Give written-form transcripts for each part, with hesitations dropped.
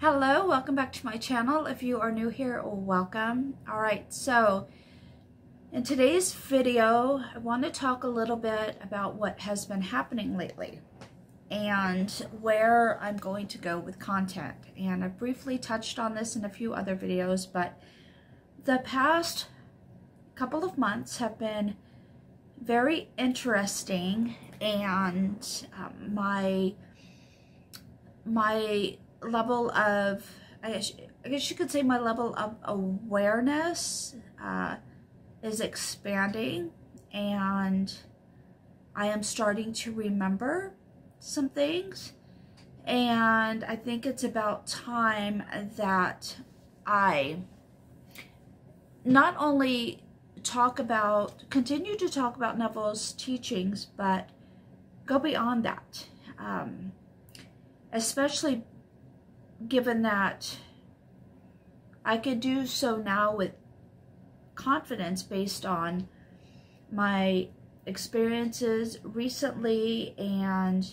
Hello, welcome back to my channel. If you are new here, welcome. All right, so in today's video, I want to talk a little bit about what has been happening lately and where I'm going to go with content. And I briefly touched on this in a few other videos, but the past couple of months have been very interesting, and my level of, I guess you could say my level of awareness is expanding, and I am starting to remember some things, and I think it's about time that I not only continue to talk about Neville's teachings, but go beyond that, especially given that I could do so now with confidence based on my experiences recently and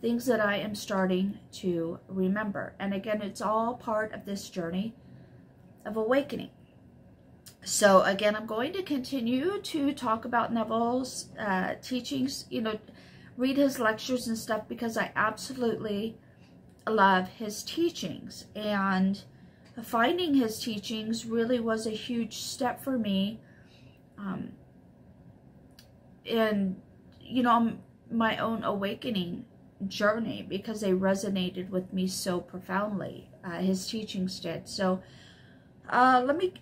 things that I am starting to remember. And again, it's all part of this journey of awakening. So again, I'm going to continue to talk about Neville's teachings, you know, read his lectures and stuff, because I absolutely love his teachings, and finding his teachings really was a huge step for me in, you know, my own awakening journey, because they resonated with me so profoundly. His teachings did. So let me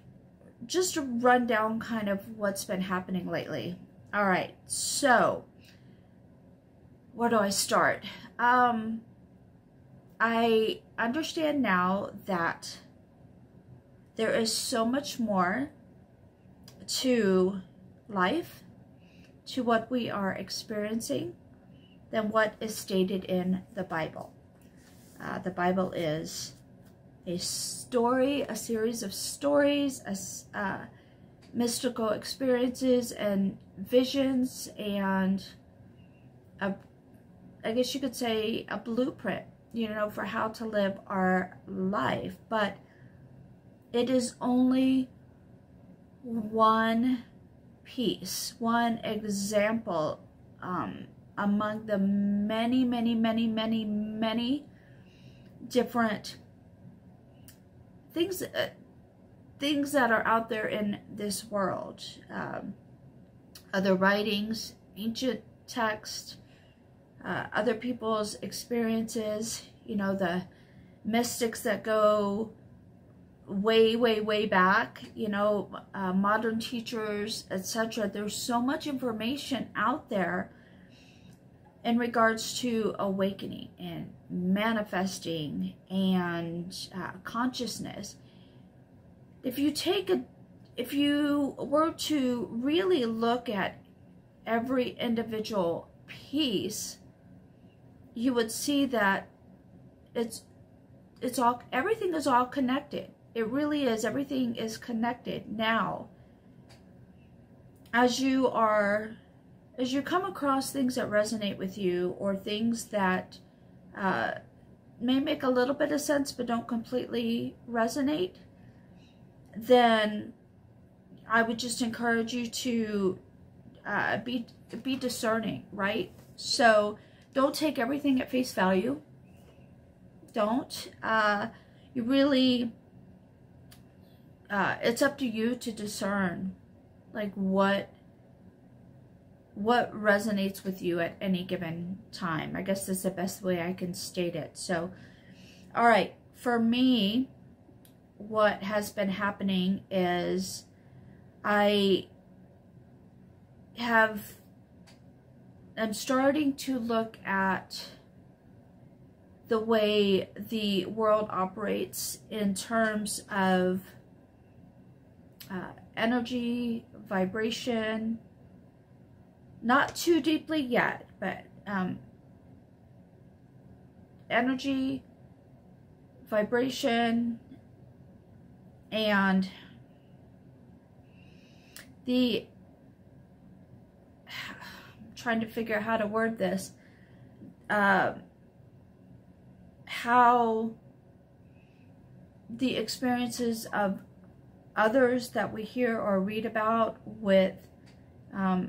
just run down kind of what's been happening lately. All right, so where do I start? I understand now that there is so much more to life, to what we are experiencing, than what is stated in the Bible. The Bible is a story, a series of stories, mystical experiences and visions, and I guess you could say a blueprint, you know, for how to live our life. But it is only one piece, one example among the many different things, things that are out there in this world. Other writings, ancient texts, other people's experiences, you know, the mystics that go way back, you know, modern teachers, etc. There's so much information out there in regards to awakening and manifesting and consciousness. If you were to really look at every individual piece, you would see that everything is all connected. It really is. Everything is connected. Now, as you come across things that resonate with you, or things that may make a little bit of sense but don't completely resonate, then I would just encourage you to be discerning, right? So don't take everything at face value. Don't. You really, it's up to you to discern, like, what resonates with you at any given time. I guess that's the best way I can state it. So, all right, for me, what has been happening is I'm starting to look at the way the world operates in terms of energy, vibration, not too deeply yet, but energy, vibration, and the, I'm trying to figure out how to word this, how the experiences of others that we hear or read about with,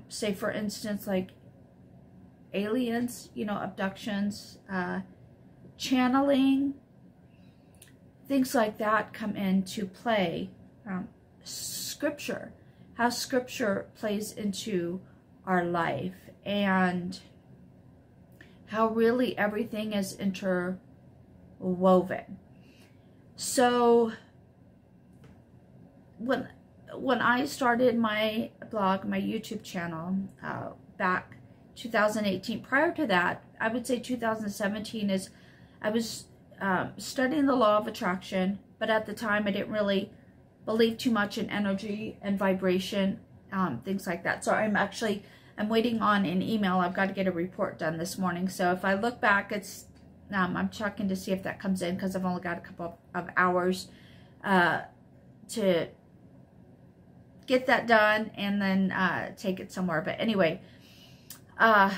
say for instance, like aliens, you know, abductions, channeling, things like that come into play. Scripture, how scripture plays into our life, and how really everything is interwoven. So when I started my blog, my YouTube channel, back 2018, prior to that, I would say 2017 is, I was studying the law of attraction, but at the time I didn't really believe too much in energy and vibration, things like that. So I'm waiting on an email. I've got to get a report done this morning. So if I look back, it's, I'm checking to see if that comes in, because I've only got a couple of hours to get that done and then take it somewhere. But anyway, I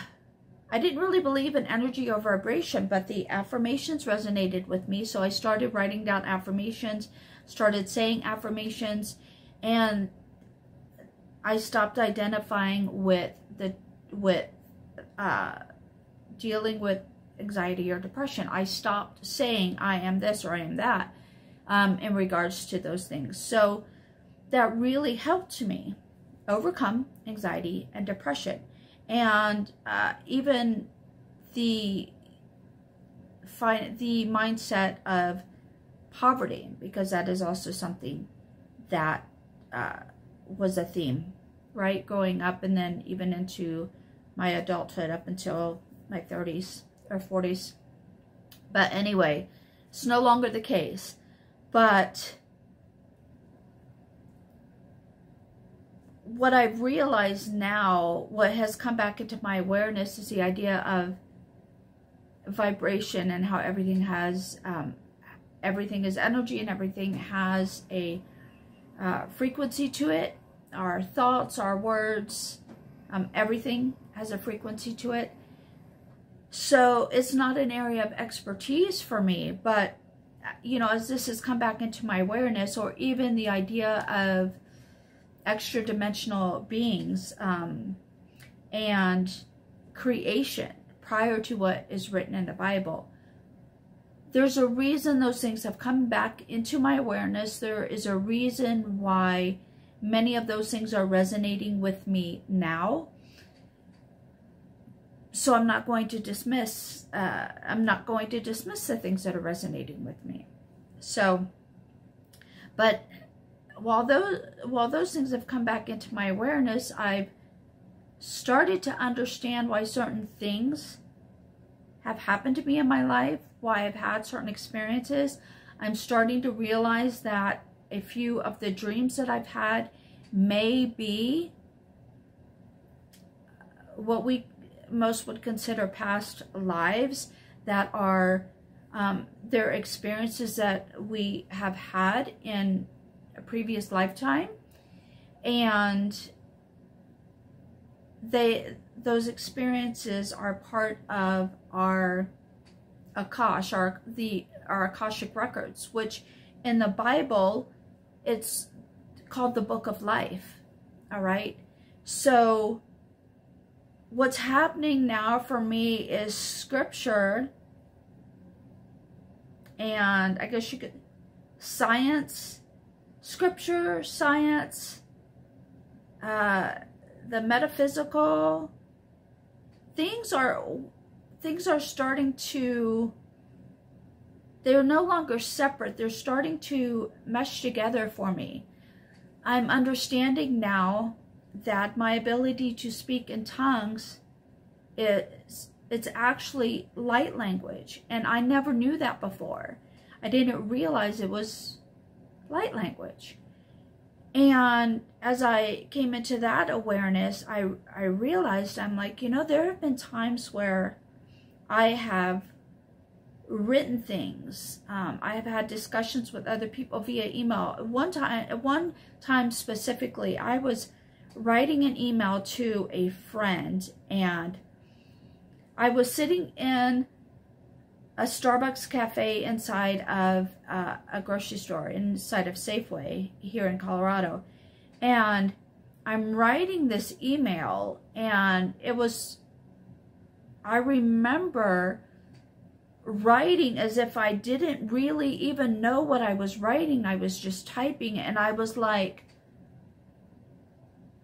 didn't really believe in energy or vibration, but the affirmations resonated with me. So I started writing down affirmations, started saying affirmations, and I stopped identifying with dealing with anxiety or depression. I stopped saying I am this or I am that in regards to those things. So that really helped me overcome anxiety and depression. And even the mindset of poverty, because that is also something that was a theme, right? Growing up, and then even into my adulthood up until my 30s or 40s. But anyway, it's no longer the case. But what I've realized now, what has come back into my awareness, is the idea of vibration and how everything has, everything is energy and everything has a frequency to it. Our thoughts, our words, everything has a frequency to it. So it's not an area of expertise for me, but, you know, as this has come back into my awareness, or even the idea of extra dimensional beings and creation prior to what is written in the Bible. There's a reason those things have come back into my awareness. There is a reason why many of those things are resonating with me now. So I'm not going to dismiss, the things that are resonating with me. So, but while those things have come back into my awareness, I've started to understand why certain things have happened to me in my life, why I've had certain experiences. I'm starting to realize that a few of the dreams that I've had may be what we most would consider past lives, that are, they're experiences that we have had in a previous lifetime, and those experiences are part of our Akashic records, which in the Bible it's called the Book of Life. All right, so what's happening now for me is scripture, and I guess you could, science. Scripture, science, the metaphysical, things are starting to, they're no longer separate. They're starting to mesh together for me. I'm understanding now that my ability to speak in tongues is, it's actually light language. And I never knew that before. I didn't realize it was light language. And as I came into that awareness, I realized, I'm like, you know, there have been times where I have written things. I have had discussions with other people via email. One time specifically, I was writing an email to a friend, and I was sitting in a Starbucks cafe inside of a grocery store, inside of Safeway here in Colorado. And I'm writing this email, and it was, I remember writing as if I didn't really even know what I was writing. I was just typing, and I was like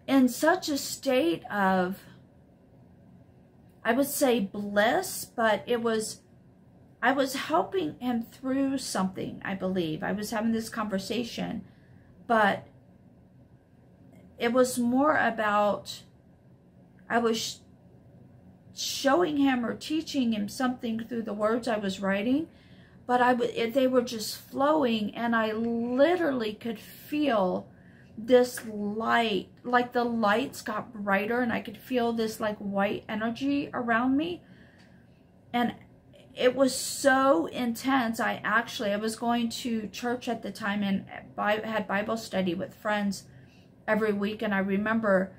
in such a state of, I would say bliss, but it was, I was helping him through something, I believe. I was having this conversation, but it was more about, I was showing him or teaching him something through the words I was writing, but they were just flowing, and I literally could feel this light, like the lights got brighter, and I could feel this like white energy around me. And it was so intense. I was going to church at the time and had Bible study with friends every week. And I remember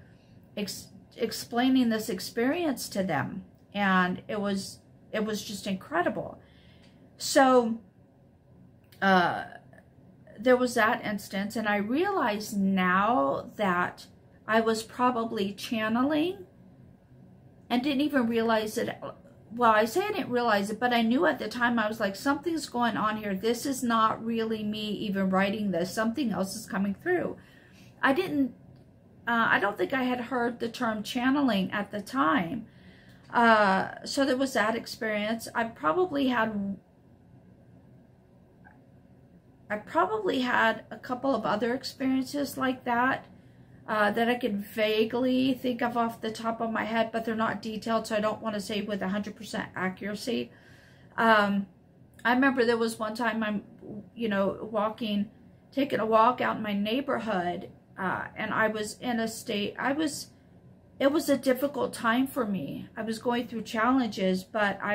explaining this experience to them. And it was just incredible. So, there was that instance. And I realize now that I was probably channeling and didn't even realize it. Well, I say I didn't realize it, but I knew at the time. I was like, something's going on here. This is not really me even writing this. Something else is coming through. I don't think I had heard the term channeling at the time. So there was that experience. I probably had a couple of other experiences like that, that I can vaguely think of off the top of my head, but they're not detailed, so I don't want to say with 100% accuracy. I remember there was one time I'm, taking a walk out in my neighborhood, and I was in a state, it was a difficult time for me. I was going through challenges, but I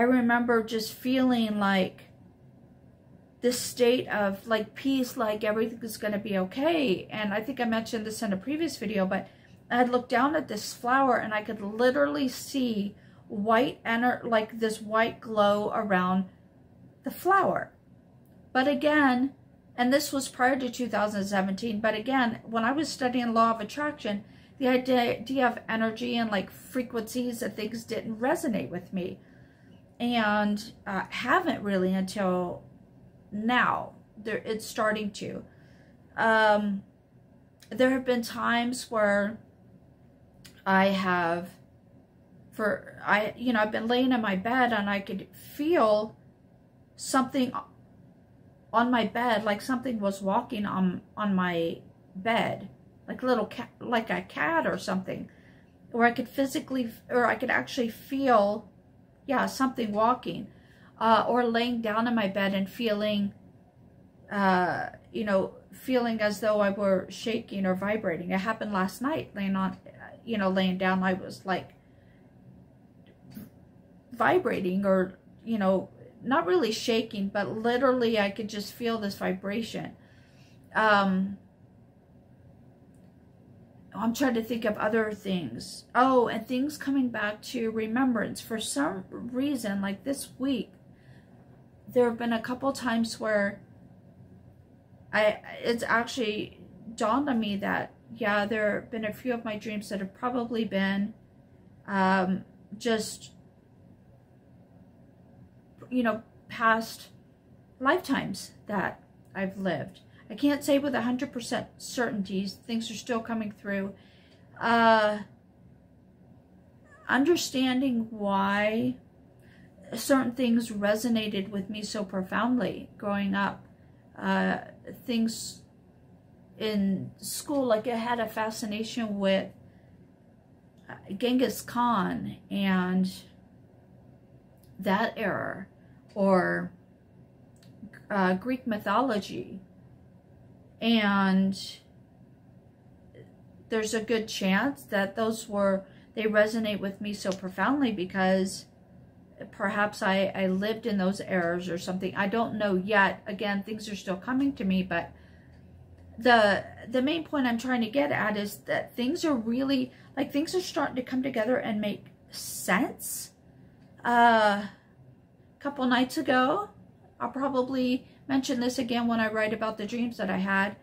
remember just feeling like, this state of like peace, like everything is going to be okay. And I think I mentioned this in a previous video, but I had looked down at this flower and I could literally see like this white glow around the flower. But again, and this was prior to 2017, but again, when I was studying law of attraction, the idea of energy and like frequencies and things didn't resonate with me, and haven't really until now. It's starting to. There have been times where I've been laying in my bed and I could feel something on my bed, like something was walking on my bed, like like a cat or something, or I could actually feel, yeah, something walking. Or laying down in my bed and feeling, feeling as though I were shaking or vibrating. It happened last night, laying down, I was like vibrating or, not really shaking, but literally I could just feel this vibration. I'm trying to think of other things. Oh, and things coming back to remembrance. For some reason, like this week, there have been a couple times where it's actually dawned on me that, yeah, there have been a few of my dreams that have probably been just, past lifetimes that I've lived. I can't say with 100% certainty. Things are still coming through. Understanding why certain things resonated with me so profoundly growing up. Things in school, like I had a fascination with Genghis Khan and that era, or Greek mythology. And there's a good chance that they resonate with me so profoundly because perhaps I lived in those eras or something. I don't know yet. Again, things are still coming to me, but the main point I'm trying to get at is that things are starting to come together and make sense. a couple nights ago. I'll probably mention this again when I write about the dreams that I had.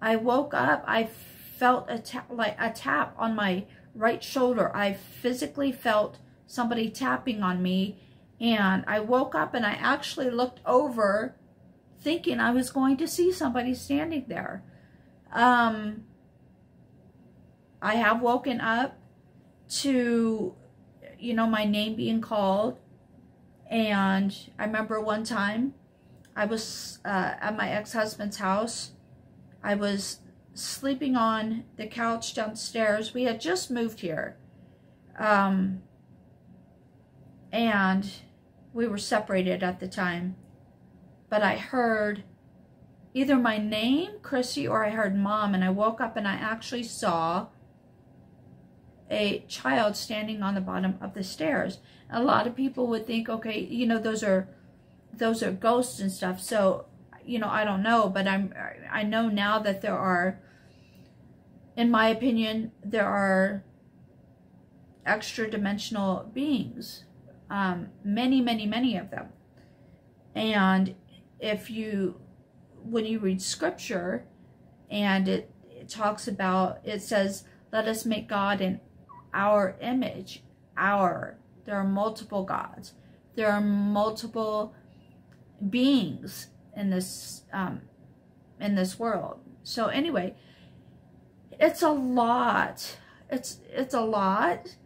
I woke up, I felt a tap on my right shoulder. I physically felt somebody tapping on me, and I woke up and I actually looked over thinking I was going to see somebody standing there. I have woken up to, you know, my name being called. And I remember one time I was at my ex-husband's house. I was sleeping on the couch downstairs. We had just moved here. And we were separated at the time. But I heard either my name, Chrissy, or I heard Mom. And I woke up and I actually saw a child standing on the bottom of the stairs. A lot of people would think, okay, you know, those are ghosts and stuff. So, you know, I don't know, but I know now that there are, in my opinion, there are extra dimensional beings, many, many, many of them. And if you, when you read scripture, and it talks about, it says, let us make God in our image. There are multiple gods. There are multiple beings in this world. So anyway, it's a lot. It's a lot.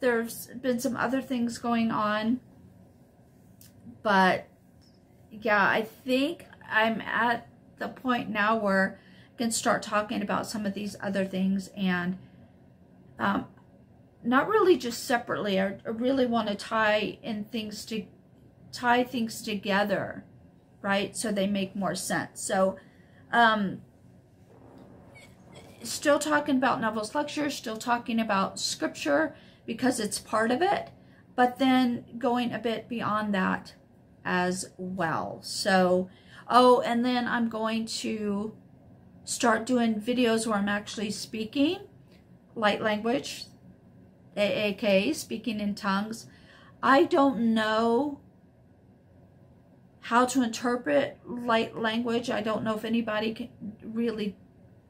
There's been some other things going on, but yeah, I think I'm at the point now where I can start talking about some of these other things, and not really just separately. I really want to tie things together, right? So they make more sense. So, still talking about Neville's lecture, still talking about scripture because it's part of it, but then going a bit beyond that as well. So, oh, and then I'm going to start doing videos where I'm actually speaking light language, AAK, speaking in tongues. I don't know how to interpret light language. I don't know if anybody really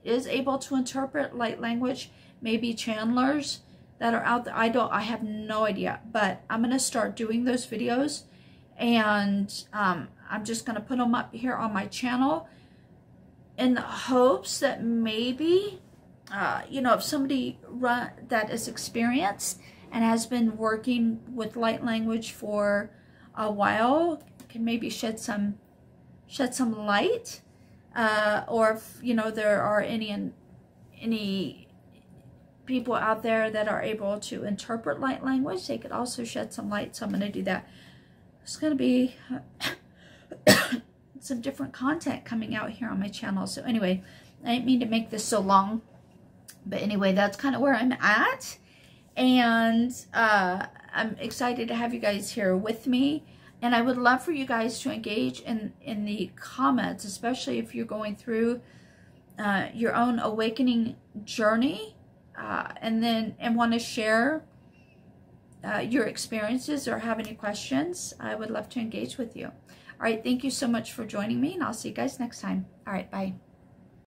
is able to interpret light language. Maybe channelers that are out there. I have no idea, but I'm going to start doing those videos, and I'm just going to put them up here on my channel in the hopes that maybe, you know, if somebody that is experienced and has been working with light language for a while can maybe shed some light, or if, you know, there are any people out there that are able to interpret light language, they could also shed some light. So I'm going to do that. It's going to be some different content coming out here on my channel. So anyway, I didn't mean to make this so long, but anyway, that's kind of where I'm at, and I'm excited to have you guys here with me. And I would love for you guys to engage in the comments, especially if you're going through your own awakening journey, and want to share your experiences or have any questions. I would love to engage with you. All right, thank you so much for joining me, and I'll see you guys next time. All right, bye.